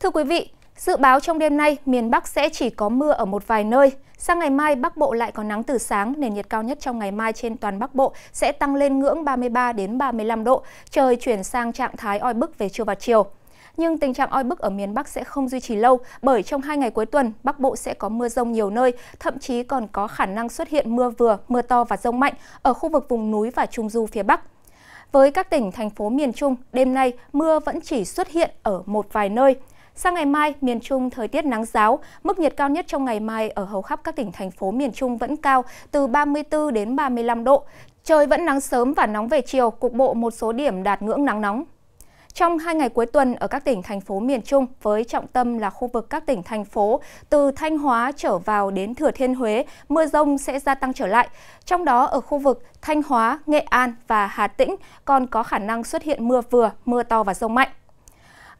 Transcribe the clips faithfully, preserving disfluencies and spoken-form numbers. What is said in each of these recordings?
Thưa quý vị, dự báo trong đêm nay miền Bắc sẽ chỉ có mưa ở một vài nơi. Sang ngày mai Bắc Bộ lại có nắng từ sáng, nền nhiệt cao nhất trong ngày mai trên toàn Bắc Bộ sẽ tăng lên ngưỡng ba mươi ba đến ba mươi lăm độ, trời chuyển sang trạng thái oi bức về trưa và chiều. Nhưng tình trạng oi bức ở miền Bắc sẽ không duy trì lâu, bởi trong hai ngày cuối tuần, Bắc Bộ sẽ có mưa dông nhiều nơi, thậm chí còn có khả năng xuất hiện mưa vừa, mưa to và dông mạnh ở khu vực vùng núi và trung du phía Bắc. Với các tỉnh, thành phố miền Trung, đêm nay mưa vẫn chỉ xuất hiện ở một vài nơi. Sang ngày mai, miền Trung thời tiết nắng ráo, mức nhiệt cao nhất trong ngày mai ở hầu khắp các tỉnh, thành phố miền Trung vẫn cao, từ ba mươi tư đến ba mươi lăm độ. Trời vẫn nắng sớm và nóng về chiều, cục bộ một số điểm đạt ngưỡng nắng nóng. Trong hai ngày cuối tuần ở các tỉnh, thành phố miền Trung với trọng tâm là khu vực các tỉnh, thành phố từ Thanh Hóa trở vào đến Thừa Thiên Huế, mưa dông sẽ gia tăng trở lại. Trong đó ở khu vực Thanh Hóa, Nghệ An và Hà Tĩnh còn có khả năng xuất hiện mưa vừa, mưa to và dông mạnh.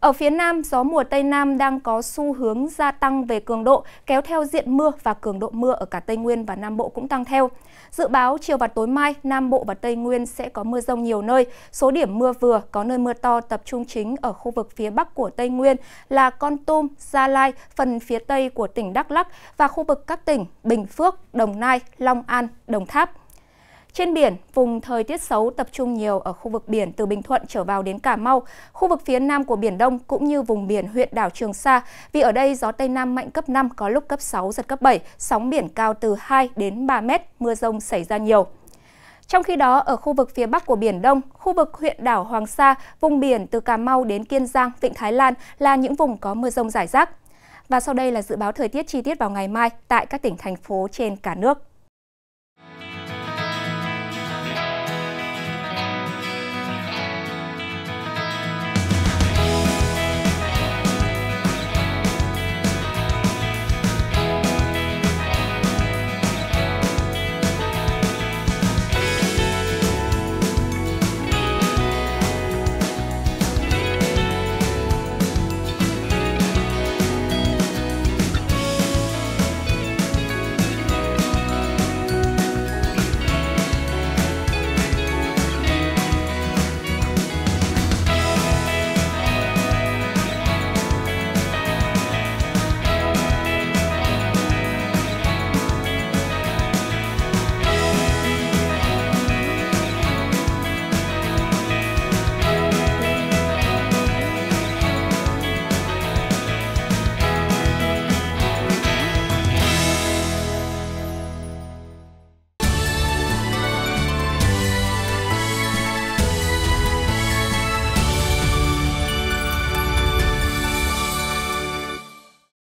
Ở phía Nam, gió mùa Tây Nam đang có xu hướng gia tăng về cường độ, kéo theo diện mưa và cường độ mưa ở cả Tây Nguyên và Nam Bộ cũng tăng theo. Dự báo chiều và tối mai, Nam Bộ và Tây Nguyên sẽ có mưa dông nhiều nơi. Số điểm mưa vừa, có nơi mưa to tập trung chính ở khu vực phía Bắc của Tây Nguyên là Kon Tum, Gia Lai, phần phía Tây của tỉnh Đắk Lắk và khu vực các tỉnh Bình Phước, Đồng Nai, Long An, Đồng Tháp. Trên biển, vùng thời tiết xấu tập trung nhiều ở khu vực biển từ Bình Thuận trở vào đến Cà Mau, khu vực phía nam của Biển Đông cũng như vùng biển huyện đảo Trường Sa, vì ở đây gió Tây Nam mạnh cấp năm, có lúc cấp sáu, giật cấp bảy, sóng biển cao từ hai đến ba mét, mưa rông xảy ra nhiều. Trong khi đó, ở khu vực phía bắc của Biển Đông, khu vực huyện đảo Hoàng Sa, vùng biển từ Cà Mau đến Kiên Giang, Vịnh Thái Lan là những vùng có mưa rông rải rác. Và sau đây là dự báo thời tiết chi tiết vào ngày mai tại các tỉnh, thành phố trên cả nước.